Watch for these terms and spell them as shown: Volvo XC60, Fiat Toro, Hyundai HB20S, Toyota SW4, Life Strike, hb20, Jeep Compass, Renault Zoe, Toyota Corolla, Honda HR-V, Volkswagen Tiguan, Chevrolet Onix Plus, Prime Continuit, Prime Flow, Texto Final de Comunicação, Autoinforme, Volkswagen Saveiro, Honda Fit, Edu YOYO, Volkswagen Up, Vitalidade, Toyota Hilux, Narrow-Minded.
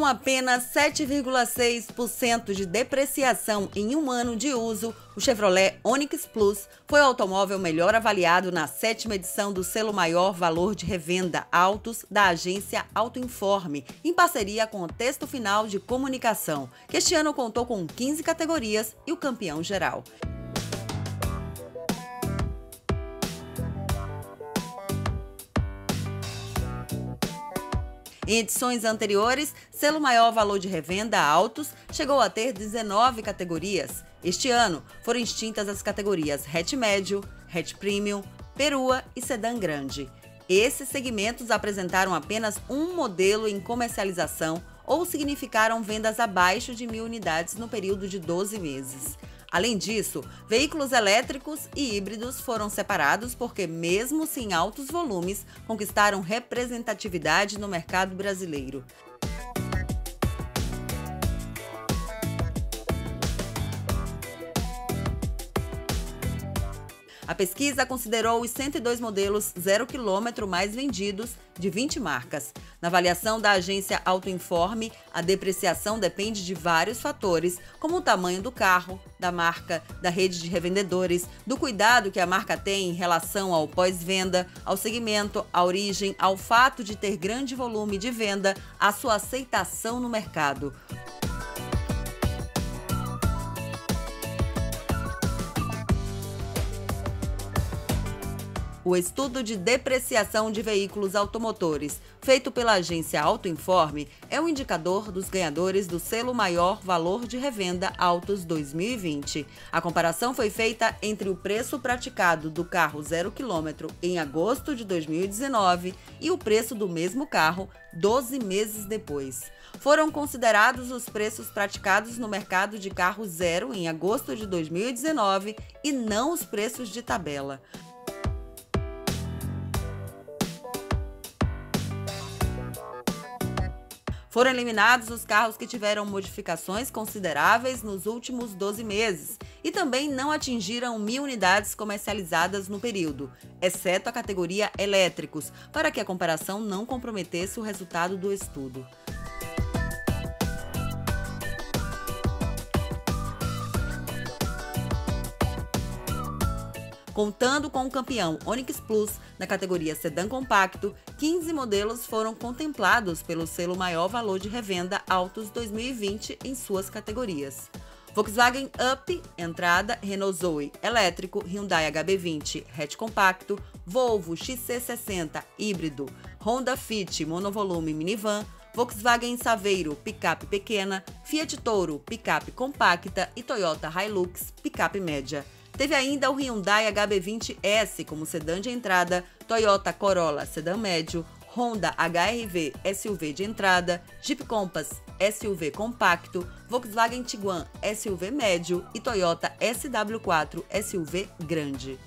Com apenas 7,6% de depreciação em um ano de uso, o Chevrolet Onix Plus foi o automóvel melhor avaliado na 7ª edição do selo maior valor de revenda Autos da agência Autoinforme, em parceria com o Texto Final de Comunicação, que este ano contou com 15 categorias e o campeão geral. Em edições anteriores, selo maior valor de revenda Autos chegou a ter 19 categorias. Este ano, foram extintas as categorias hatch médio, hatch premium, perua e sedã grande. Esses segmentos apresentaram apenas um modelo em comercialização ou significaram vendas abaixo de 1.000 unidades no período de 12 meses. Além disso, veículos elétricos e híbridos foram separados porque, mesmo sem altos volumes, conquistaram representatividade no mercado brasileiro. A pesquisa considerou os 102 modelos 0 km mais vendidos de 20 marcas. Na avaliação da agência Autoinforme, a depreciação depende de vários fatores, como o tamanho do carro, da marca, da rede de revendedores, do cuidado que a marca tem em relação ao pós-venda, ao segmento, à origem, ao fato de ter grande volume de venda, à sua aceitação no mercado. O estudo de depreciação de veículos automotores, feito pela agência Autoinforme, é um indicador dos ganhadores do selo maior valor de revenda Autos 2020. A comparação foi feita entre o preço praticado do carro 0 km em agosto de 2019 e o preço do mesmo carro 12 meses depois. Foram considerados os preços praticados no mercado de carro zero em agosto de 2019 e não os preços de tabela. Foram eliminados os carros que tiveram modificações consideráveis nos últimos 12 meses e também não atingiram 1.000 unidades comercializadas no período, exceto a categoria elétricos, para que a comparação não comprometesse o resultado do estudo. Contando com o campeão Onix Plus, na categoria sedã compacto, 15 modelos foram contemplados pelo selo maior valor de revenda Autos 2020 em suas categorias. Volkswagen Up, entrada, Renault Zoe, elétrico, Hyundai HB20, hatch compacto, Volvo XC60, híbrido, Honda Fit, monovolume minivan, Volkswagen Saveiro, picape pequena, Fiat Toro, picape compacta e Toyota Hilux, picape média. Teve ainda o Hyundai HB20S como sedã de entrada, Toyota Corolla sedã médio, Honda HR-V SUV de entrada, Jeep Compass SUV compacto, Volkswagen Tiguan SUV médio e Toyota SW4 SUV grande.